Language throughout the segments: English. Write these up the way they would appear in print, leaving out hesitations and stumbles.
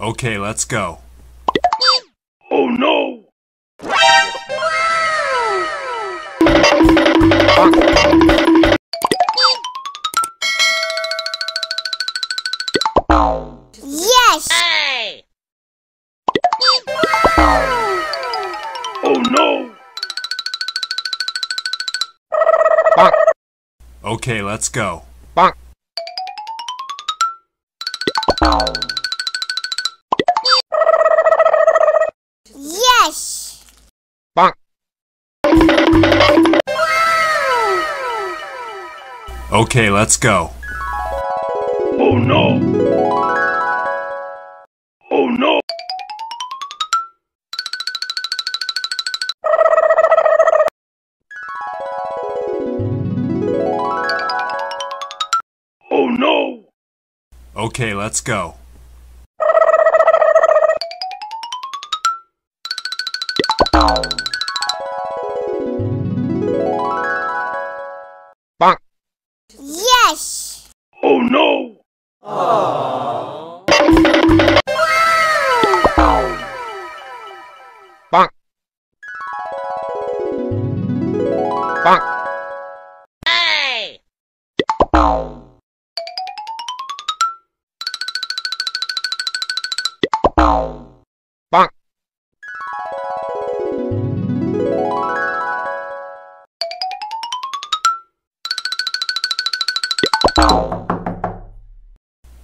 Okay, let's go. Oh no! Yes! Hey. Oh no! Okay, let's go. Yes! Okay, let's go. Oh no! Oh no! Oh no! Okay, let's go. Yes! Oh no! Oh. Bonk. Bonk. Hey. Bonk.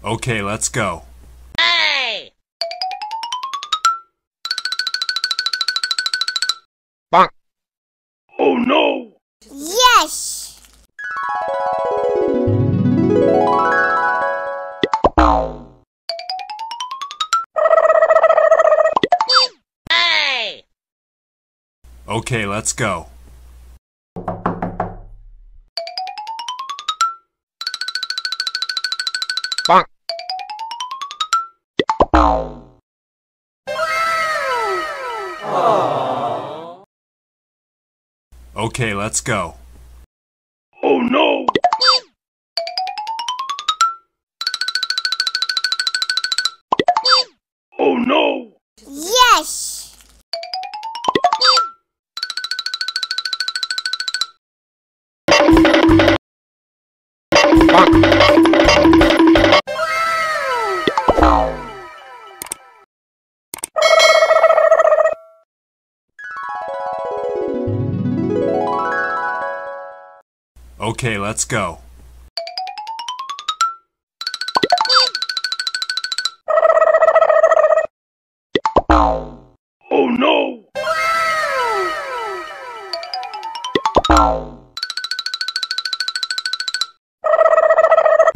Okay, let's go. Hey! Bonk. Oh no! Yes! Hey! Okay, let's go. Bonk. Oh. Okay, let's go. Oh no! Oh no! Yes! Okay, let's go. Oh no!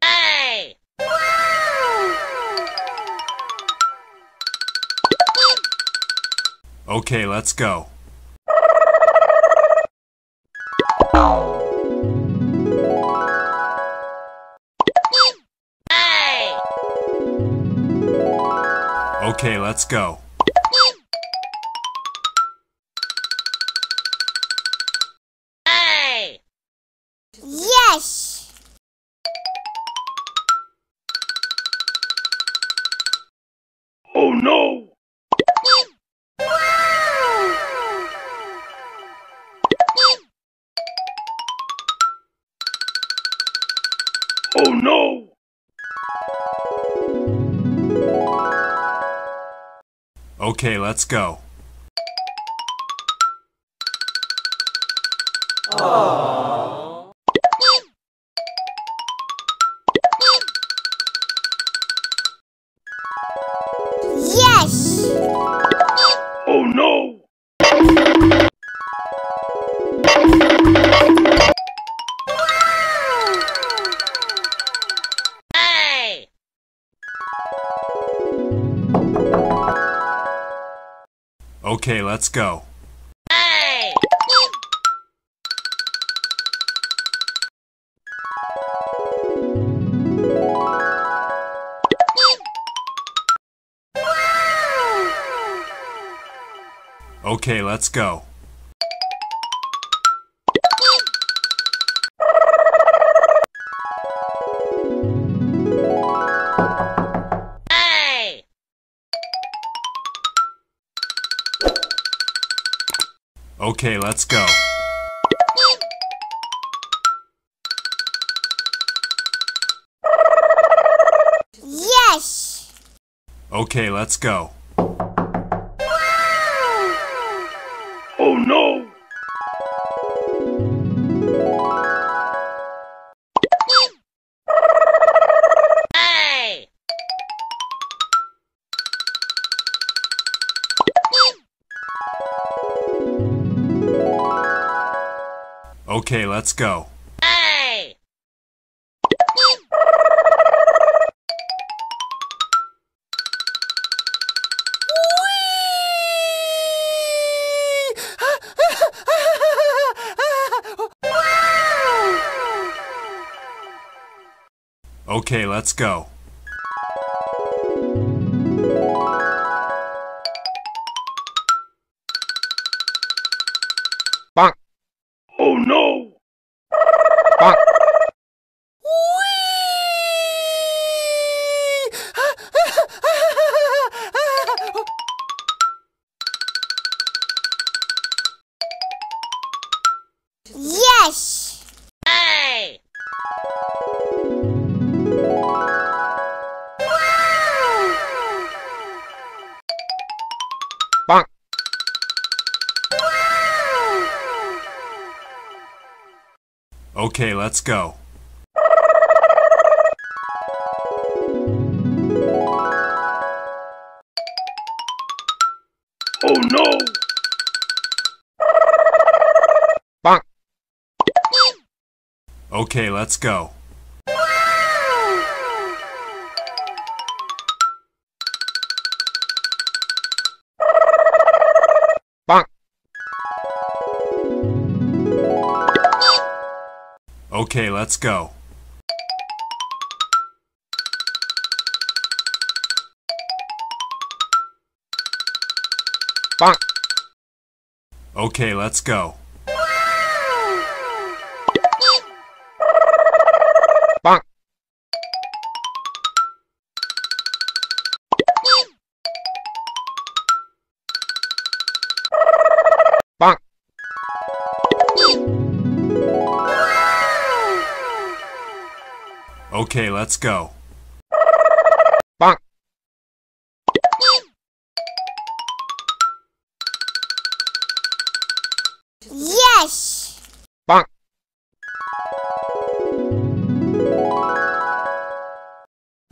Hey! Okay, let's go. Okay, let's go. Hey! Yes! Oh no! Oh no! Okay, let's go. Oh. Yes! Oh no! Hey! Okay, let's go. Hey! Okay, let's go. Hey! Okay, let's go. Yes! Okay, let's go. Wow. Oh no! Okay, let's go. Hey! Okay, let's go. Oh no! Yes! Hey! Wow! Bonk! Okay, let's go. Oh no! Bonk! Okay, let's go. Wow! Bonk! Okay, let's go. Bonk. Okay, let's go. Wow. Bonk. Bonk. Okay, let's go. Bonk. Yes! Bonk!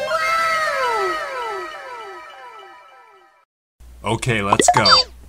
Wow! Okay, let's go.